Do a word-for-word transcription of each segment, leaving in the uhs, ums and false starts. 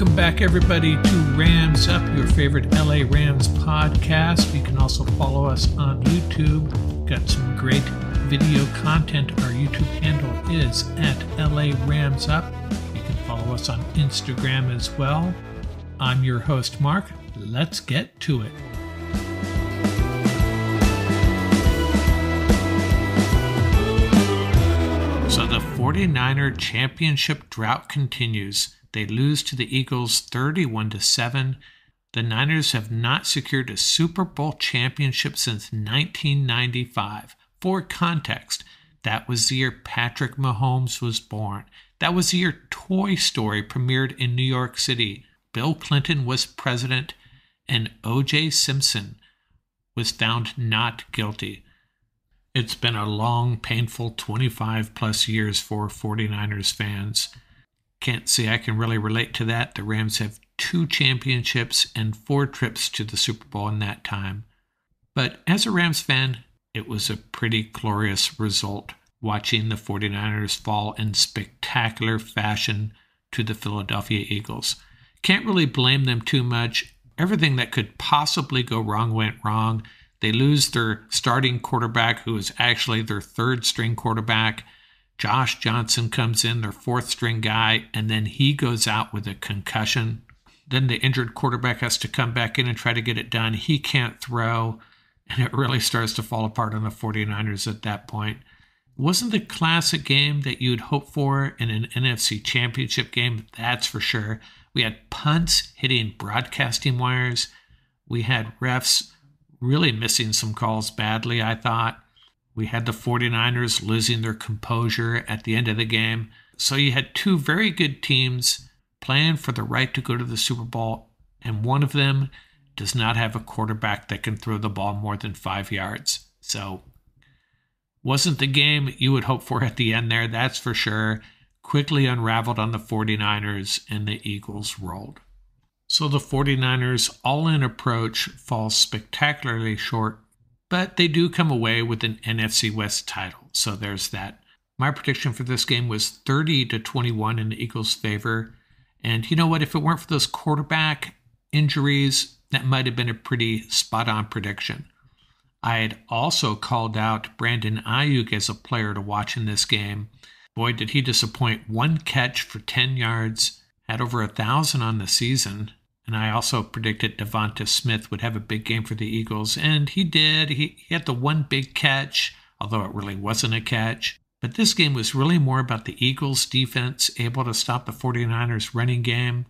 Welcome back, everybody, to Rams Up, your favorite L A Rams podcast. You can also follow us on YouTube. We've got some great video content. Our YouTube handle is at L A Rams Up. You can follow us on Instagram as well. I'm your host, Mark. Let's get to it. So the forty-niner championship drought continues. They lose to the Eagles thirty-one to seven. The Niners have not secured a Super Bowl championship since nineteen ninety-five. For context, that was the year Patrick Mahomes was born. That was the year Toy Story premiered in New York City. Bill Clinton was president, and O J. Simpson was found not guilty. It's been a long, painful twenty-five plus years for forty-niners fans. Can't say I can really relate to that. The Rams have two championships and four trips to the Super Bowl in that time. But as a Rams fan, it was a pretty glorious result watching the forty-niners fall in spectacular fashion to the Philadelphia Eagles. Can't really blame them too much. Everything that could possibly go wrong went wrong. They lose their starting quarterback, who is actually their third-string quarterback. Josh Johnson comes in, their fourth-string guy, and then he goes out with a concussion. Then the injured quarterback has to come back in and try to get it done. He can't throw, and it really starts to fall apart on the forty-niners at that point. It wasn't the classic game that you'd hope for in an N F C Championship game, that's for sure. We had punts hitting broadcasting wires. We had refs really missing some calls badly, I thought. We had the forty-niners losing their composure at the end of the game. So you had two very good teams playing for the right to go to the Super Bowl, and one of them does not have a quarterback that can throw the ball more than five yards. So wasn't the game you would hope for at the end there, that's for sure. Quickly unraveled on the forty-niners, and the Eagles rolled. So the forty-niners all-in approach falls spectacularly short, but they do come away with an N F C West title, so there's that. My prediction for this game was thirty to twenty-one in the Eagles' favor, and you know what? If it weren't for those quarterback injuries, that might have been a pretty spot-on prediction. I had also called out Brandon Ayuk as a player to watch in this game. Boy, did he disappoint. One catch for ten yards, had over one thousand on the season. And I also predicted Devonta Smith would have a big game for the Eagles. And he did. He, he had the one big catch, although it really wasn't a catch. But this game was really more about the Eagles' defense able to stop the forty-niners' running game,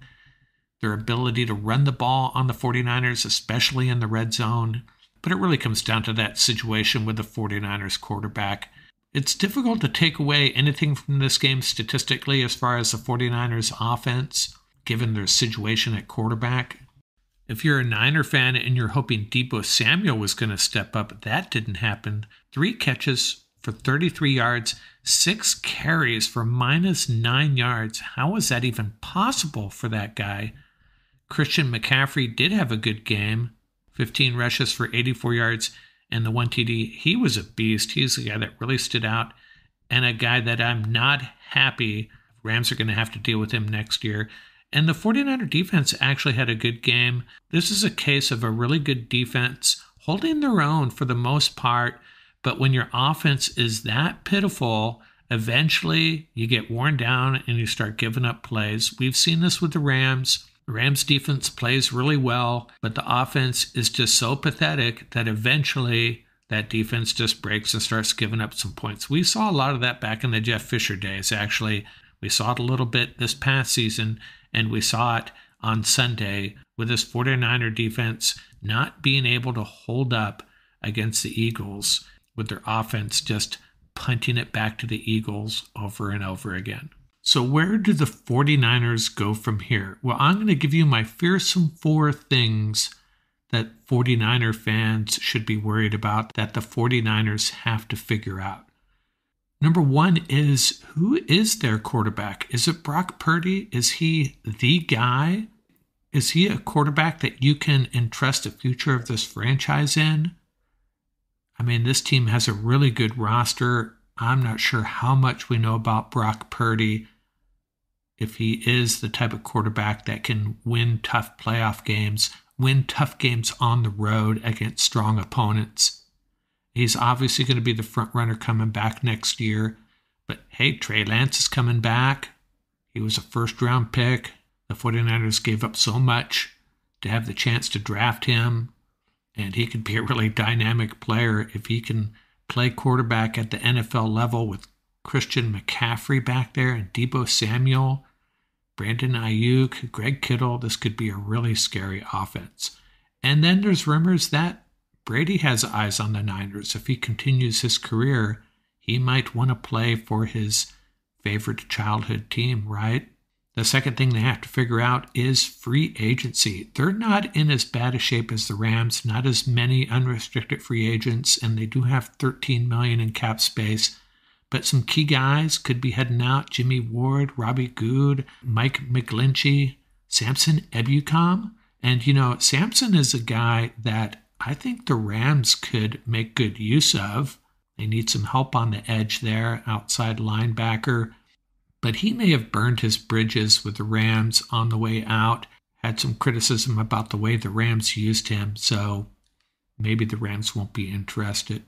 their ability to run the ball on the forty-niners, especially in the red zone. But it really comes down to that situation with the forty-niners' quarterback. It's difficult to take away anything from this game statistically as far as the forty-niners offense, given their situation at quarterback. If you're a Niner fan and you're hoping Deebo Samuel was going to step up, that didn't happen. Three catches for thirty-three yards, six carries for minus nine yards. How is that even possible for that guy? Christian McCaffrey did have a good game, fifteen rushes for eighty-four yards. And the one T D, he was a beast. He's the guy that really stood out, and a guy that I'm not happy. Rams are going to have to deal with him next year. And the forty-niner defense actually had a good game. This is a case of a really good defense holding their own for the most part. But when your offense is that pitiful, eventually you get worn down and you start giving up plays. We've seen this with the Rams. Rams defense plays really well, but the offense is just so pathetic that eventually that defense just breaks and starts giving up some points. We saw a lot of that back in the Jeff Fisher days, actually. We saw it a little bit this past season, and we saw it on Sunday with this forty-niner defense not being able to hold up against the Eagles, with their offense just punting it back to the Eagles over and over again. So where do the forty-niners go from here? Well, I'm going to give you my fearsome four things that forty-niner fans should be worried about, that the forty-niners have to figure out. Number one is, who is their quarterback? Is it Brock Purdy? Is he the guy? Is he a quarterback that you can entrust the future of this franchise in? I mean, this team has a really good roster. I'm not sure how much we know about Brock Purdy. if he is the type of quarterback that can win tough playoff games, win tough games on the road against strong opponents. He's obviously going to be the front runner coming back next year. But hey, Trey Lance is coming back. He was a first-round pick. The 49ers gave up so much to have the chance to draft him. And he could be a really dynamic player if he can play quarterback at the N F L level with Christian McCaffrey back there and Deebo Samuel, Brandon Ayuk, Greg Kittle. This could be a really scary offense. And then there's rumors that Brady has eyes on the Niners. If he continues his career, he might want to play for his favorite childhood team, right? The second thing they have to figure out is free agency. They're not in as bad a shape as the Rams, not as many unrestricted free agents, and they do have thirteen million dollars in cap space. But some key guys could be heading out. Jimmy Ward, Robbie Gould, Mike McGlinchey, Samson Ebucom. And, you know, Samson is a guy that I think the Rams could make good use of. They need some help on the edge there, outside linebacker. But he may have burned his bridges with the Rams on the way out, had some criticism about the way the Rams used him, so maybe the Rams won't be interested.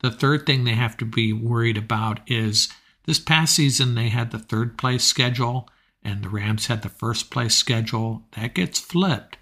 The third thing they have to be worried about is this past season they had the third-place schedule, and the Rams had the first-place schedule. That gets flipped.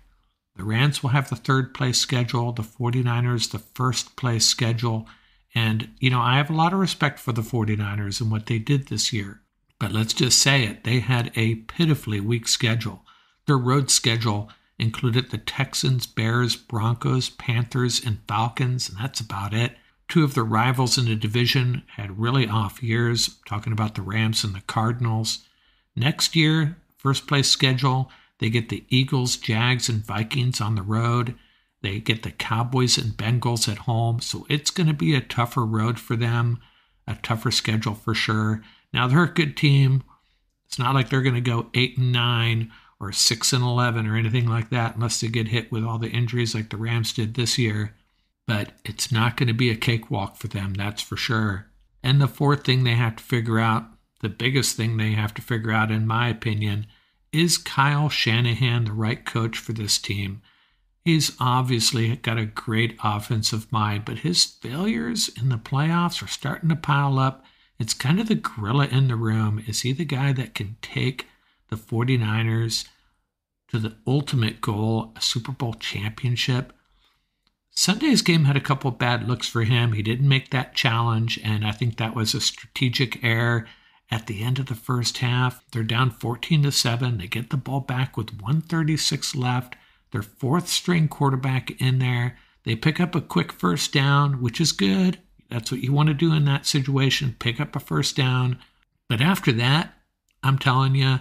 The Rams will have the third-place schedule, the 49ers the first-place schedule, and, you know, I have a lot of respect for the 49ers and what they did this year. But let's just say it, they had a pitifully weak schedule. Their road schedule included the Texans, Bears, Broncos, Panthers, and Falcons, and that's about it. Two of their rivals in the division had really off years, I'm talking about the Rams and the Cardinals. Next year, first-place schedule, they get the Eagles, Jags, and Vikings on the road. They get the Cowboys and Bengals at home, so it's going to be a tougher road for them, a tougher schedule for sure. Now, they're a good team. It's not like they're going to go eight and nine or six and eleven or anything like that unless they get hit with all the injuries like the Rams did this year. But it's not going to be a cakewalk for them, that's for sure. And the fourth thing they have to figure out, the biggest thing they have to figure out, in my opinion, is Kyle Shanahan the right coach for this team? He's obviously got a great offensive mind, but his failures in the playoffs are starting to pile up. It's kind of the gorilla in the room. Is he the guy that can take the 49ers to the ultimate goal, a Super Bowl championship? Sunday's game had a couple of bad looks for him. He didn't make that challenge, and I think that was a strategic error at the end of the first half. They're down fourteen to seven. They get the ball back with one thirty-six left. Their fourth-string quarterback in there. They pick up a quick first down, which is good. That's what you want to do in that situation, pick up a first down. But after that, I'm telling you,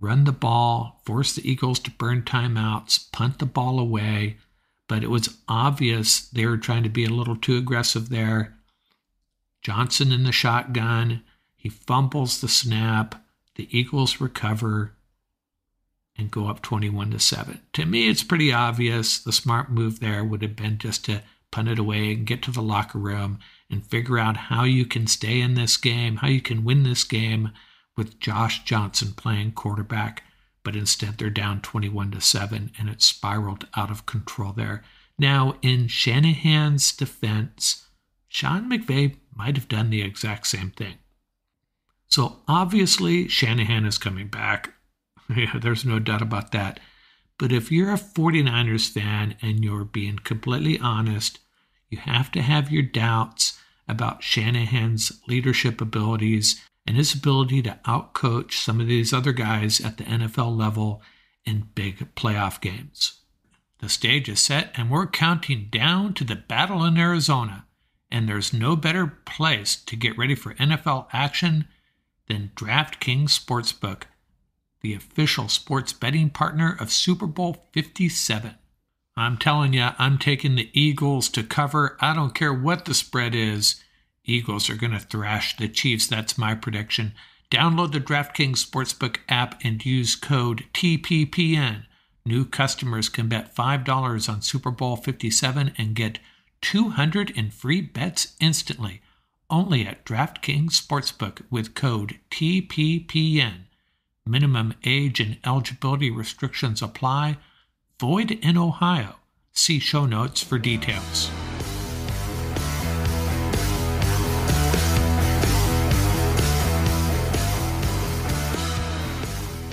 run the ball, force the Eagles to burn timeouts, punt the ball away. But it was obvious they were trying to be a little too aggressive there. Johnson in the shotgun, he fumbles the snap, the Eagles recover and go up twenty-one to seven. To me, it's pretty obvious the smart move there would have been just to punt it away and get to the locker room and figure out how you can stay in this game, how you can win this game with Josh Johnson playing quarterback. But instead, they're down twenty-one to seven, and it spiraled out of control there. Now, in Shanahan's defense, Sean McVay might have done the exact same thing. So obviously, Shanahan is coming back. Yeah, there's no doubt about that. But if you're a 49ers fan and you're being completely honest, you have to have your doubts about Shanahan's leadership abilities and his ability to outcoach some of these other guys at the N F L level in big playoff games. The stage is set, and we're counting down to the battle in Arizona. And there's no better place to get ready for N F L action than DraftKings Sportsbook, the official sports betting partner of Super Bowl fifty-seven. I'm telling you, I'm taking the Eagles to cover. I don't care what the spread is. Eagles are going to thrash the Chiefs. That's my prediction. Download the DraftKings Sportsbook app and use code T P P N. New customers can bet five dollars on Super Bowl fifty-seven and get two hundred in free bets instantly. Only at DraftKings Sportsbook with code T P P N. Minimum age and eligibility restrictions apply. Void in Ohio. See show notes for details.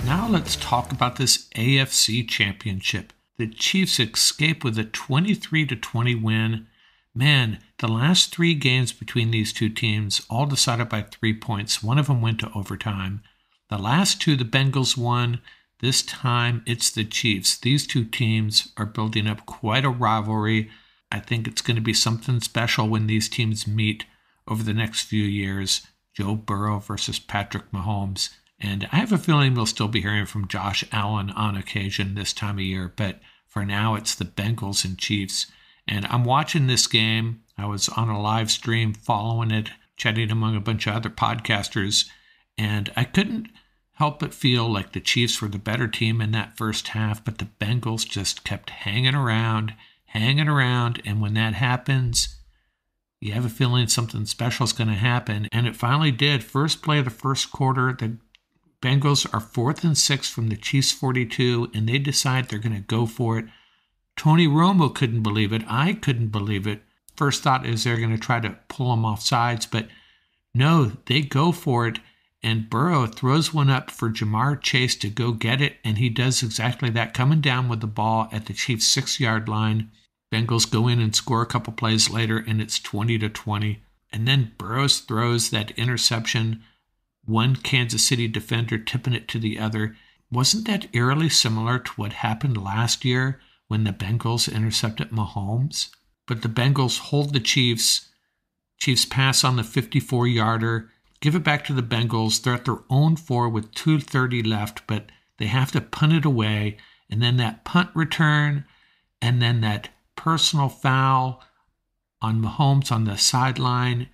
Now let's talk about this A F C Championship. The Chiefs escape with a twenty-three to twenty win. Man, the last three games between these two teams all decided by three points. One of them went to overtime. The last two, the Bengals won. This time, it's the Chiefs. These two teams are building up quite a rivalry. I think it's going to be something special when these teams meet over the next few years. Joe Burrow versus Patrick Mahomes. And I have a feeling we'll still be hearing from Josh Allen on occasion this time of year. But for now, it's the Bengals and Chiefs. And I'm watching this game. I was on a live stream following it, chatting among a bunch of other podcasters. And I couldn't help but feel like the Chiefs were the better team in that first half, but the Bengals just kept hanging around, hanging around, and when that happens, you have a feeling something special is going to happen, and it finally did. First play of the first quarter, the Bengals are fourth and six from the Chiefs' forty-two, and they decide they're going to go for it. Tony Romo couldn't believe it. I couldn't believe it. First thought is they're going to try to pull him off sides, but no, they go for it. And Burrow throws one up for Jamar Chase to go get it, and he does exactly that, coming down with the ball at the Chiefs' six-yard line. Bengals go in and score a couple plays later, and it's twenty to twenty. And then Burrow throws that interception, one Kansas City defender tipping it to the other. Wasn't that eerily similar to what happened last year when the Bengals intercepted Mahomes? But the Bengals hold the Chiefs. Chiefs pass on the fifty-four-yarder. Give it back to the Bengals. They're at their own four with two thirty left, but they have to punt it away. And then that punt return, and then that personal foul on Mahomes on the sideline,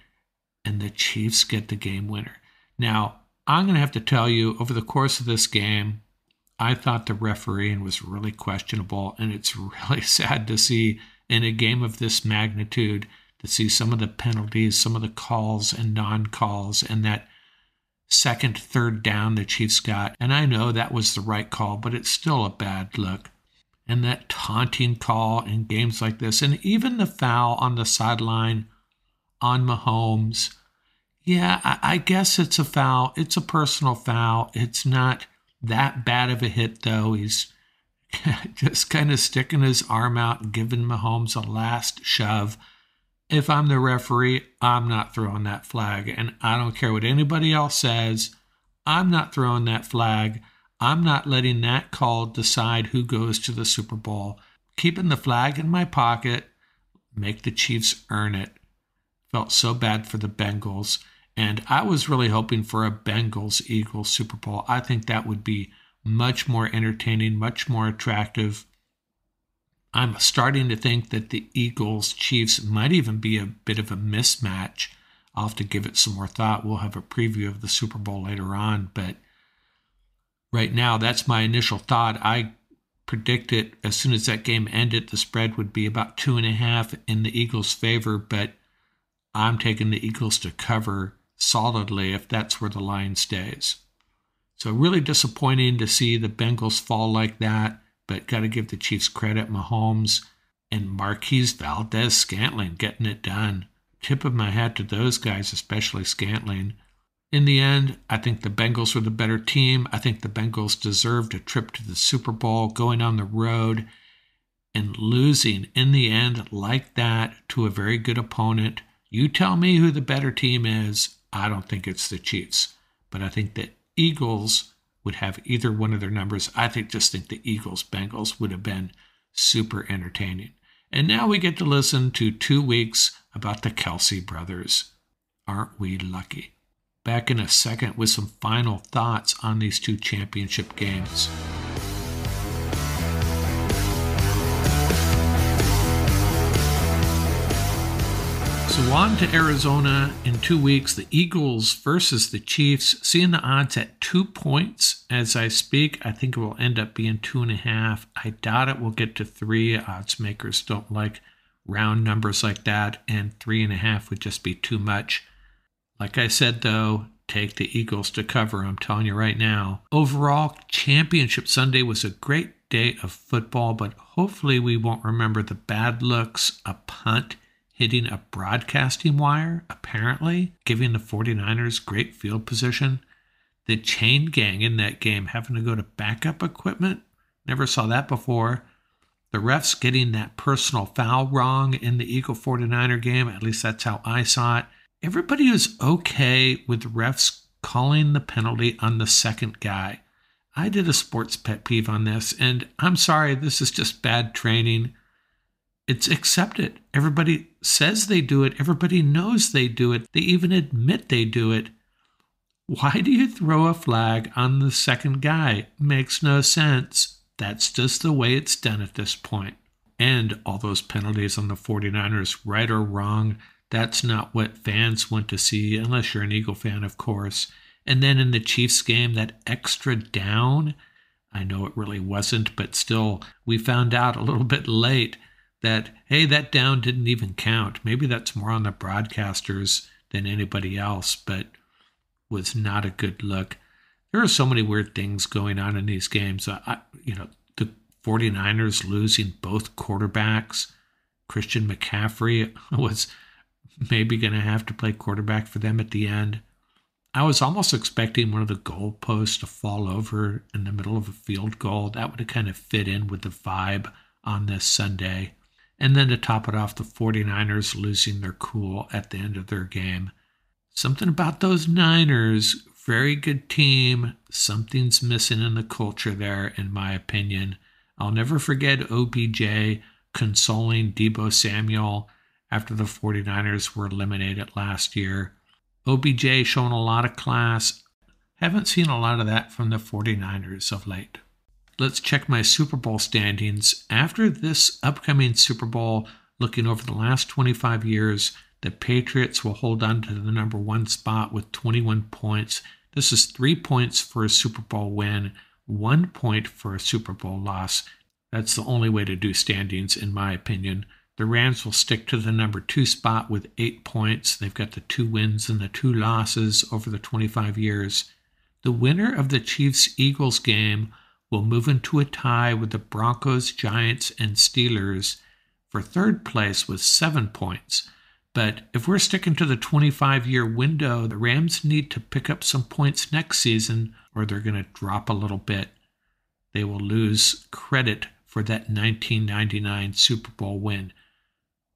and the Chiefs get the game winner. Now, I'm going to have to tell you, over the course of this game, I thought the refereeing was really questionable, and it's really sad to see in a game of this magnitude to see some of the penalties, some of the calls and non-calls, and that second, third down the Chiefs got. And I know that was the right call, but it's still a bad look. And that taunting call in games like this, and even the foul on the sideline on Mahomes. Yeah, I, I guess it's a foul. It's a personal foul. It's not that bad of a hit, though. He's just kind of sticking his arm out and giving Mahomes a last shove. If I'm the referee, I'm not throwing that flag. And I don't care what anybody else says. I'm not throwing that flag. I'm not letting that call decide who goes to the Super Bowl. Keeping the flag in my pocket, make the Chiefs earn it. Felt so bad for the Bengals. And I was really hoping for a Bengals-Eagles Super Bowl. I think that would be much more entertaining, much more attractive. I'm starting to think that the Eagles-Chiefs might even be a bit of a mismatch. I'll have to give it some more thought. We'll have a preview of the Super Bowl later on. But right now, that's my initial thought. I predicted as soon as that game ended, the spread would be about two and a half in the Eagles' favor. But I'm taking the Eagles to cover solidly if that's where the line stays. So really disappointing to see the Bengals fall like that. But got to give the Chiefs credit. Mahomes and Marquise Valdes-Scantling getting it done. Tip of my hat to those guys, especially Scantling. In the end, I think the Bengals were the better team. I think the Bengals deserved a trip to the Super Bowl, going on the road and losing in the end like that to a very good opponent. You tell me who the better team is. I don't think it's the Chiefs. But I think the Eagles would have either one of their numbers. I think just think the Eagles-Bengals would have been super entertaining. And now we get to listen to two weeks about the Kelce brothers. Aren't we lucky? Back in a second with some final thoughts on these two championship games. So on to Arizona in two weeks, the Eagles versus the Chiefs, seeing the odds at two points as I speak. I think it will end up being two and a half. I doubt it will get to three. Odds makers don't like round numbers like that, and three and a half would just be too much. Like I said, though, take the Eagles to cover, I'm telling you right now. Overall, Championship Sunday was a great day of football, but hopefully we won't remember the bad looks, a punt hitting a broadcasting wire, apparently, giving the 49ers great field position. The chain gang in that game having to go to backup equipment. Never saw that before. The refs getting that personal foul wrong in the Eagle 49er game. At least that's how I saw it. Everybody was okay with refs calling the penalty on the second guy. I did a sports pet peeve on this, and I'm sorry, this is just bad training. It's accepted. Everybody says they do it. Everybody knows they do it. They even admit they do it. Why do you throw a flag on the second guy? Makes no sense. That's just the way it's done at this point. And all those penalties on the 49ers, right or wrong, that's not what fans want to see, unless you're an Eagle fan, of course. And then in the Chiefs game, that extra down, I know it really wasn't, but still, we found out a little bit late that, hey, that down didn't even count. Maybe that's more on the broadcasters than anybody else, but was not a good look. There are so many weird things going on in these games. I, you know, the 49ers losing both quarterbacks. Christian McCaffrey was maybe going to have to play quarterback for them at the end. I was almost expecting one of the goalposts to fall over in the middle of a field goal. That would have kind of fit in with the vibe on this Sunday. And then to top it off, the 49ers losing their cool at the end of their game. Something about those Niners, very good team. Something's missing in the culture there, in my opinion. I'll never forget O B J consoling Deebo Samuel after the 49ers were eliminated last year. O B J showing a lot of class. Haven't seen a lot of that from the 49ers of late. Let's check my Super Bowl standings. After this upcoming Super Bowl, looking over the last twenty-five years, the Patriots will hold on to the number one spot with twenty-one points. This is three points for a Super Bowl win, one point for a Super Bowl loss. That's the only way to do standings, in my opinion. The Rams will stick to the number two spot with eight points. They've got the two wins and the two losses over the twenty-five years. The winner of the Chiefs-Eagles game will move into a tie with the Broncos, Giants, and Steelers for third place with seven points. But if we're sticking to the twenty-five-year window, the Rams need to pick up some points next season or they're going to drop a little bit. They will lose credit for that nineteen ninety-nine Super Bowl win.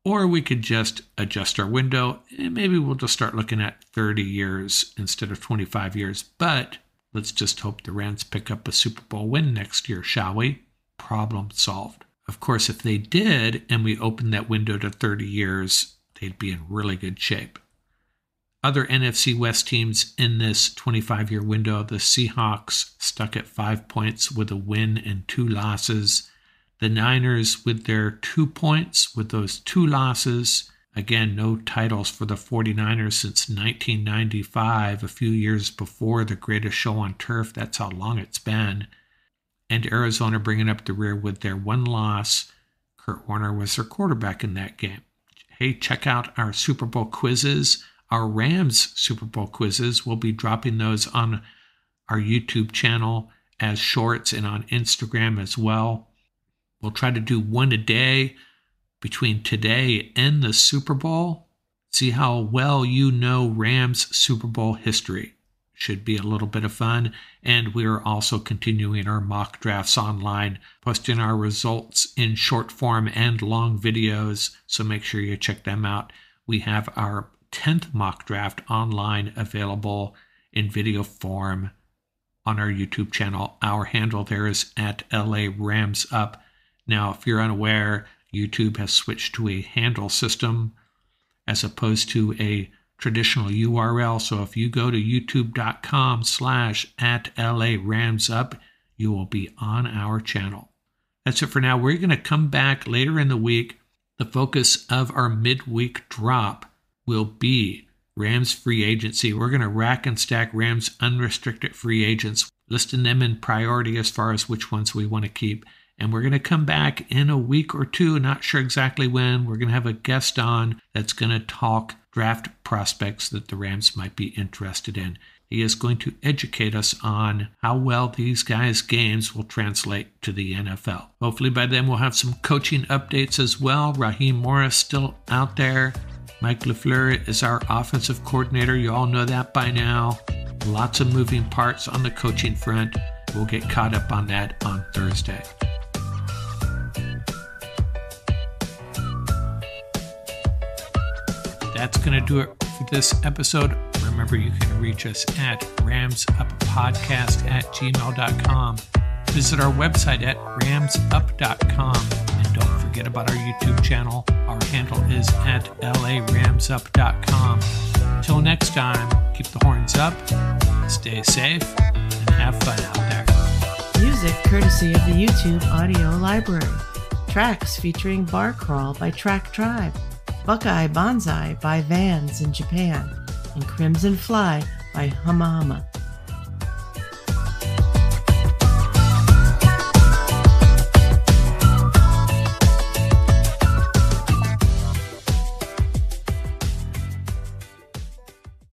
Or we could just adjust our window and maybe we'll just start looking at thirty years instead of twenty-five years. But let's just hope the Rams pick up a Super Bowl win next year, shall we? Problem solved. Of course, if they did and we opened that window to thirty years, they'd be in really good shape. Other N F C West teams in this twenty-five-year window, the Seahawks stuck at five points with a win and two losses. The Niners with their two points with those two losses. Again, no titles for the 49ers since nineteen ninety-five, a few years before the greatest show on turf. That's how long it's been. And Arizona bringing up the rear with their one loss. Kurt Warner was their quarterback in that game. Hey, check out our Super Bowl quizzes. Our Rams Super Bowl quizzes. We'll be dropping those on our YouTube channel as shorts and on Instagram as well. We'll try to do one a day between today and the Super Bowl. See how well you know Rams Super Bowl history. Should be a little bit of fun. And we are also continuing our mock drafts online, posting our results in short form and long videos. So make sure you check them out. We have our tenth mock draft online available in video form on our YouTube channel. Our handle there is at L A Rams Up. Now, if you're unaware, YouTube has switched to a handle system as opposed to a traditional U R L. So if you go to youtube.com slash at LA Rams Up, you will be on our channel. That's it for now. We're going to come back later in the week. The focus of our midweek drop will be Rams free agency. We're going to rack and stack Rams unrestricted free agents, listing them in priority as far as which ones we want to keep. And we're going to come back in a week or two, not sure exactly when. We're going to have a guest on that's going to talk draft prospects that the Rams might be interested in. He is going to educate us on how well these guys' games will translate to the N F L. Hopefully by then we'll have some coaching updates as well. Raheem Morris still out there. Mike LaFleur is our offensive coordinator. You all know that by now. Lots of moving parts on the coaching front. We'll get caught up on that on Thursday. That's going to do it for this episode. Remember, you can reach us at ramsuppodcast at gmail dot com. Visit our website at ramsup dot com. And don't forget about our YouTube channel. Our handle is at L A Rams Up dot com. Till next time, keep the horns up, stay safe, and have fun out there. Music courtesy of the YouTube Audio Library. Tracks featuring Bar Crawl by Track Tribe. Buckeye Banzai by Vans in Japan, and Crimson Fly by Hama Hama.